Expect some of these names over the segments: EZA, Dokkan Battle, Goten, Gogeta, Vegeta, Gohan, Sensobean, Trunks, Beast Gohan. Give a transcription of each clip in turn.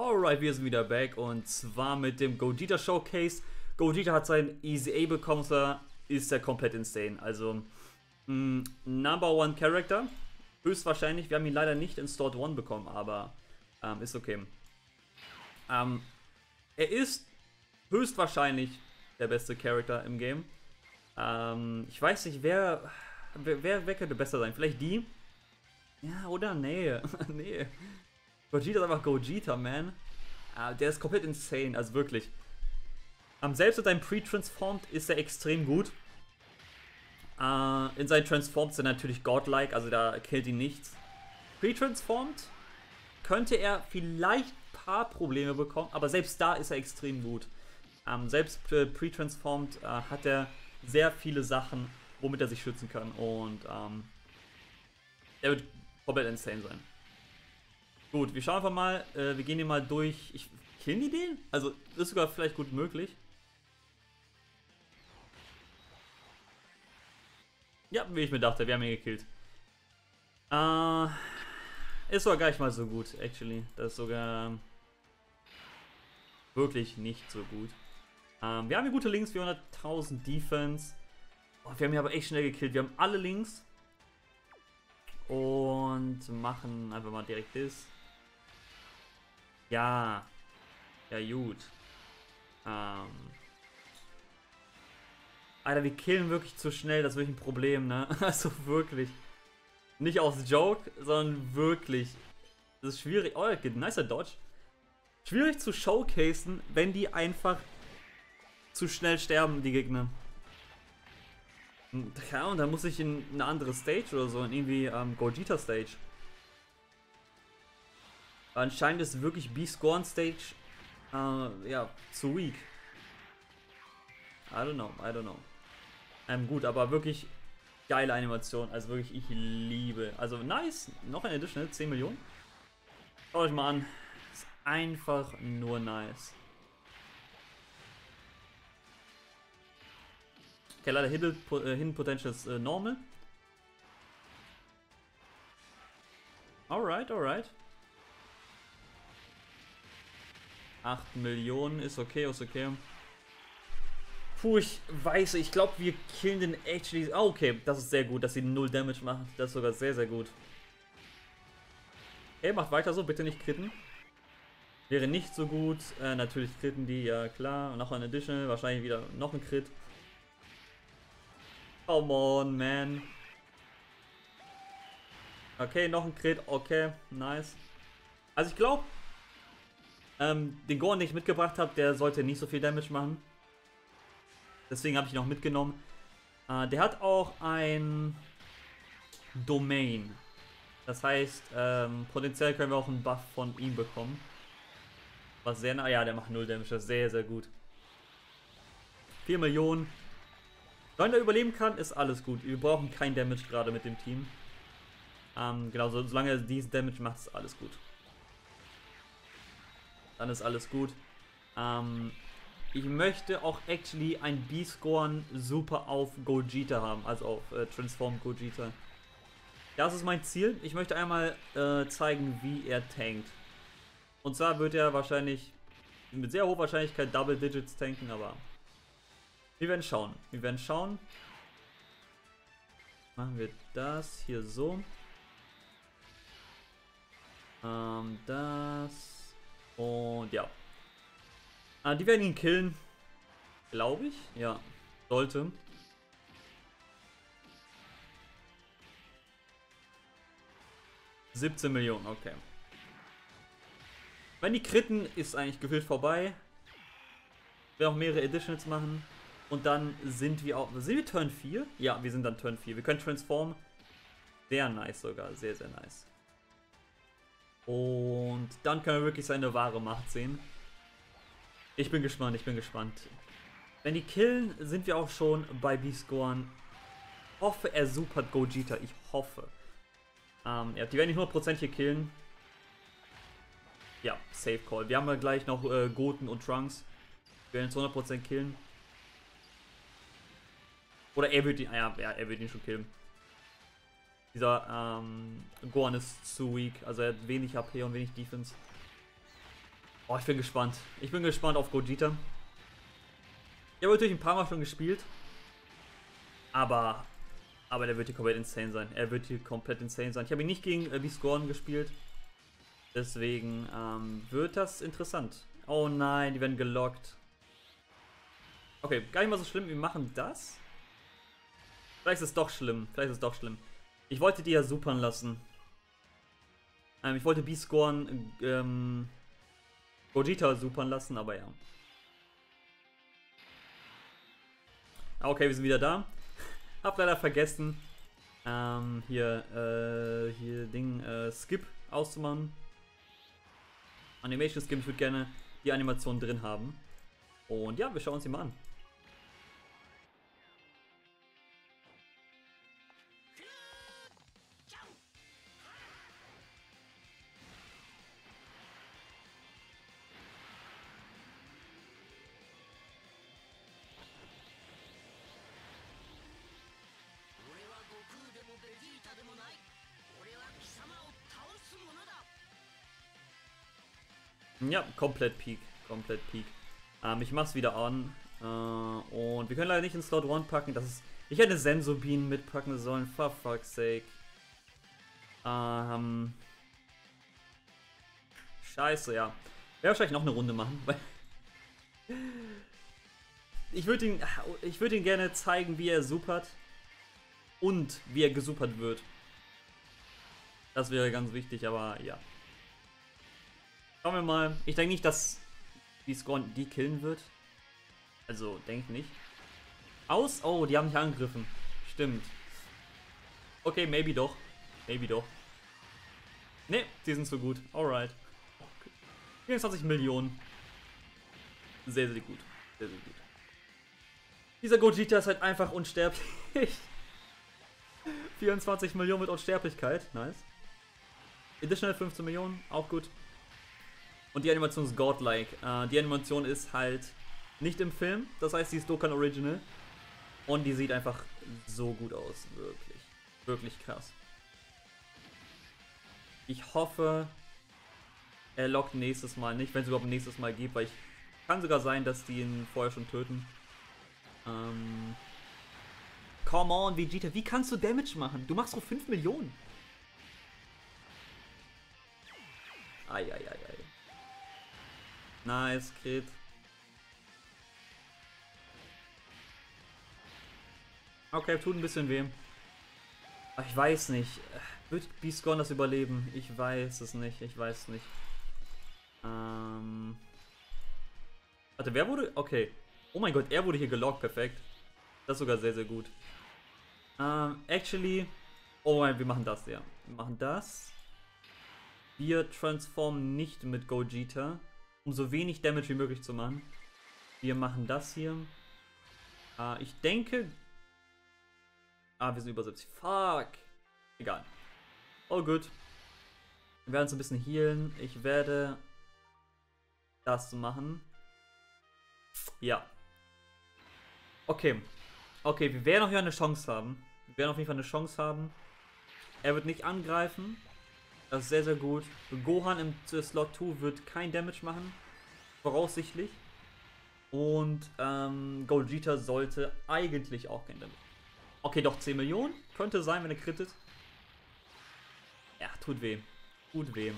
Alright, wir sind wieder back und zwar mit dem Gogeta Showcase. Gogeta hat seinen EZA bekommen, da ist er komplett insane. Also, Number One Character, höchstwahrscheinlich. Wir haben ihn leider nicht in Stored One bekommen, aber ist okay. Er ist höchstwahrscheinlich der beste Character im Game. Ich weiß nicht, wer könnte besser sein? Vielleicht die? Ja, oder? Nee, nee. Gogeta ist einfach Gogeta, man. Der ist komplett insane, also wirklich. Selbst in seinem Pre-Transformed ist er extrem gut. In seinen Transformed ist er natürlich godlike, also da killt ihn nichts. Pre-Transformed könnte er vielleicht ein paar Probleme bekommen, aber selbst da ist er extrem gut. Selbst Pre-Transformed hat er sehr viele Sachen, womit er sich schützen kann und er wird komplett insane sein. Gut, wir schauen einfach mal, wir gehen hier mal durch. Killen die den? Also, ist sogar vielleicht gut möglich. Ja, wie ich mir dachte, wir haben ihn gekillt. Ist sogar gar nicht mal so gut, actually. Das ist sogar wirklich nicht so gut. Wir haben hier gute Links, 400.000 Defense. Oh, wir haben hier aber echt schnell gekillt. Wir haben alle Links. Und machen einfach mal direkt das. Ja. Ja, gut. Alter, wir killen wirklich zu schnell. Das ist wirklich ein Problem, ne? Also wirklich. Nicht aus Joke, sondern wirklich. Das ist schwierig. Oh, nicer Dodge. Schwierig zu showcasen, wenn die einfach zu schnell sterben, die Gegner. Ja, und dann muss ich in eine andere Stage oder so, in irgendwie Gogeta Stage. Anscheinend ist wirklich Beast Gohan Stage, ja, zu weak. I don't know. Gut, aber wirklich geile Animation, also wirklich, ich liebe. Also nice, noch ein Additional, 10 Millionen. Schaut euch mal an, ist einfach nur nice. Okay, leider Hidden Potential ist normal. Alright. 8 Millionen ist okay, ist okay. Puh, ich weiß, ich glaube, wir killen den actually. Ah, okay, das ist sehr gut, dass sie 0 Damage machen. Das ist sogar sehr, sehr gut. Ey, macht weiter so, bitte nicht critten. Wäre nicht so gut. Natürlich critten die, ja klar. Und noch ein Additional, wahrscheinlich wieder noch ein Crit. Come on, man. Okay, noch ein Crit. Okay, nice. Also ich glaube, den Gohan, den ich mitgebracht habe, der sollte nicht so viel Damage machen. Deswegen habe ich ihn noch mitgenommen. Der hat auch ein Domain. Das heißt, potenziell können wir auch einen Buff von ihm bekommen. Was sehr nah... Ja, der macht 0 Damage. Das ist sehr, sehr gut. 4 Millionen. Wenn er überleben kann, ist alles gut. Wir brauchen kein Damage gerade mit dem Team. Genau, solange er diesen Damage macht, ist alles gut. Dann ist alles gut. Ich möchte auch actually ein Beast Gohan super auf Gogeta haben, also auf Transform Gogeta. Das ist mein Ziel. Ich möchte einmal zeigen, wie er tankt. Und zwar wird er wahrscheinlich mit sehr hoher Wahrscheinlichkeit Double Digits tanken, aber... Wir werden schauen. Machen wir das hier so. Das. Und ja. Die werden ihn killen. Glaube ich. Ja. Sollte. $17 Millionen. Okay. Wenn die critten, ist eigentlich gefühlt vorbei. Ich werde auch mehrere Additionals machen. Und dann sind wir auch... Sind wir Turn 4? Ja, wir sind dann Turn 4. Wir können Transform. Sehr nice sogar. Sehr, sehr nice. Und dann können wir wirklich seine wahre Macht sehen. Ich bin gespannt, Wenn die killen, sind wir auch schon bei Beast Gohan. Ich hoffe, er supert Gogeta. Ich hoffe. Ja, die werden nicht 100% hier killen. Ja, Safe Call. Wir haben ja gleich noch Goten und Trunks. Wir werden jetzt 100% killen. Oder er wird ihn, er wird ihn schon killen. Dieser Gohan ist zu weak, also er hat wenig HP und wenig Defense. Oh, ich bin gespannt. Ich bin gespannt auf Gogeta. Ich habe natürlich ein paar Mal schon gespielt. Aber der wird hier komplett insane sein. Er wird hier komplett insane sein. Ich habe ihn nicht gegen Beast Gohan gespielt. Deswegen wird das interessant. Oh nein, die werden gelockt. Okay, gar nicht mal so schlimm. Wir machen das. Vielleicht ist es doch schlimm. Vielleicht ist es doch schlimm. Ich wollte die ja supern lassen. Ich wollte Beast Gohan Gogeta supern lassen, aber ja. Okay, wir sind wieder da. Hab leider vergessen, hier Skip auszumachen. Animation Skip, ich würde gerne die Animation drin haben. Und ja, wir schauen uns die mal an. Ja, komplett Peak, komplett Peak. Ich mach's wieder an. Und wir können leider nicht in Slot 1 packen. Das ist, ich hätte Sensobean mitpacken sollen, for fuck's sake. Scheiße, ja. Werde wahrscheinlich noch eine Runde machen, weil ich würde ihn gerne zeigen, wie er supert und wie er gesupert wird. Das wäre ganz wichtig, aber ja. Schauen wir mal. Ich denke nicht, dass die Scorn die killen wird. Also, denke ich nicht. Aus? Oh, die haben nicht angegriffen. Stimmt. Okay, maybe doch. Maybe doch. Ne, die sind so gut. Alright. 24 Millionen. Sehr, sehr gut. Sehr, sehr gut. Dieser Gogeta ist halt einfach unsterblich. 24 Millionen mit Unsterblichkeit. Nice. Additional 15 Millionen. Auch gut. Und die Animation ist godlike. Die Animation ist halt nicht im Film. Das heißt, sie ist Dokkan Original. Und die sieht einfach so gut aus. Wirklich. Wirklich krass. Ich hoffe, er lockt nächstes Mal nicht. Wenn es überhaupt nächstes Mal gibt. Weil ich kann sogar sein, dass die ihn vorher schon töten. Come on, Vegeta. Wie kannst du Damage machen? Du machst so 5 Millionen. Eieieiei. Nice, Crit. Okay, tut ein bisschen weh. Aber ich weiß nicht. Wird Beast Gohan das überleben? Ich weiß es nicht. Ich weiß nicht. Warte, wer wurde... Okay. Oh mein Gott, er wurde hier gelockt. Perfekt. Das ist sogar sehr, sehr gut. Actually... Oh mein, wir machen das, ja. Wir machen das. Wir transformen nicht mit Gogeta, um so wenig Damage wie möglich zu machen. Wir machen das hier. Ich denke... wir sind über 70. Fuck. Egal. Oh, gut. Wir werden uns ein bisschen healen. Ich werde... das machen. Ja. Okay. Okay, wir werden auf jeden Fall eine Chance haben. Wir werden auf jeden Fall eine Chance haben. Er wird nicht angreifen. Das ist sehr, sehr gut. Gohan im Slot 2 wird kein Damage machen. Voraussichtlich. Und Gogeta sollte eigentlich auch kein Damage. Okay, doch 10 Millionen. Könnte sein, wenn er crittet. Ja, tut weh. Tut weh.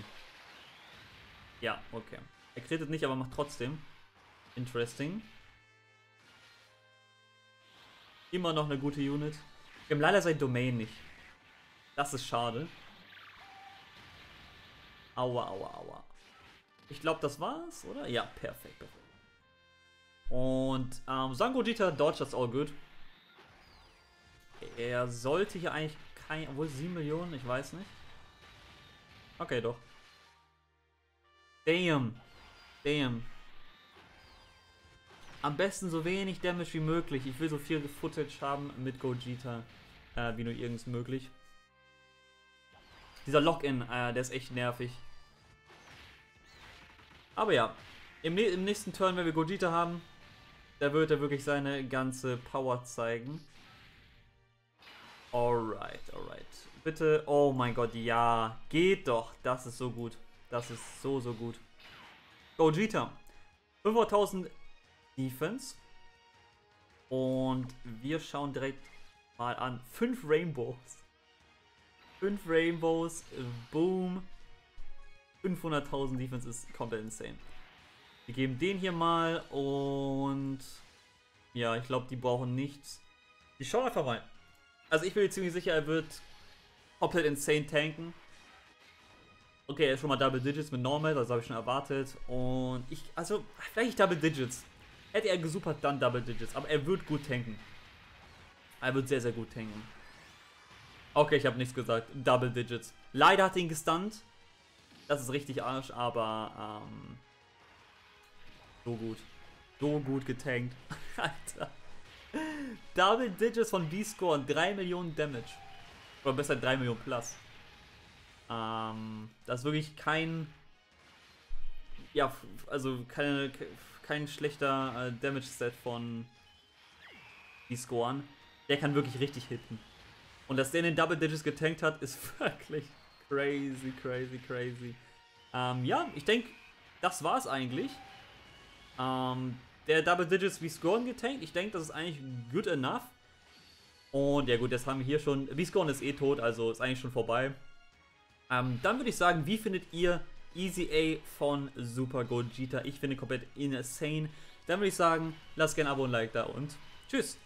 Ja, okay. Er crittet nicht, aber macht trotzdem. Interesting. Immer noch eine gute Unit. Wir haben leider sein Domain nicht. Das ist schade. Aua, aua, aua. Ich glaube, das war's, oder? Ja, perfekt. Perfekt. Und Gogeta dodge das all good. Er sollte hier eigentlich kein... Obwohl 7 Millionen, ich weiß nicht. Okay, doch. Damn. Damn. Am besten so wenig Damage wie möglich. Ich will so viel Footage haben mit Gogeta, wie nur irgends möglich. Dieser Login, der ist echt nervig. Aber ja, im nächsten Turn, wenn wir Gogeta haben, da wird er wirklich seine ganze Power zeigen. Alright, alright. Bitte, oh mein Gott, ja, geht doch. Das ist so gut. Das ist so, so gut. Gogeta. 500.000 Defense. Und wir schauen direkt mal an. 5 Rainbows. 5 Rainbows. Boom. 500.000 Defense ist komplett insane. Wir geben den hier mal und... ja, ich glaube, die brauchen nichts. Die schauen einfach mal. Also ich bin mir ziemlich sicher, er wird komplett insane tanken. Okay, er ist schon mal Double Digits mit Normal, das habe ich schon erwartet. Und ich, also vielleicht Double Digits. Hätte er gesupert, dann Double Digits. Aber er wird gut tanken. Er wird sehr, sehr gut tanken. Okay, ich habe nichts gesagt. Double Digits. Leider hat er ihn gestunt. Das ist richtig Arsch, aber so gut. So gut getankt. Alter. Double Digits von Beast Gohan. 3 Millionen Damage. Oder besser 3 Millionen plus. Das ist wirklich kein... ja, also kein schlechter Damage-Set von Beast Gohan. Der kann wirklich richtig hitten. Und dass der in den Double Digits getankt hat, ist wirklich crazy, crazy, crazy. Ja, ich denke, das war's eigentlich. Der Double Digits Beast Gohan getankt. Ich denke, das ist eigentlich good enough. Und ja gut, jetzt haben wir hier schon... Beast Gohan ist eh tot, also ist eigentlich schon vorbei. Dann würde ich sagen, wie findet ihr EZA von Super Gogeta? Ich finde komplett insane. Dann würde ich sagen, lasst gerne ein Abo und ein Like da und tschüss.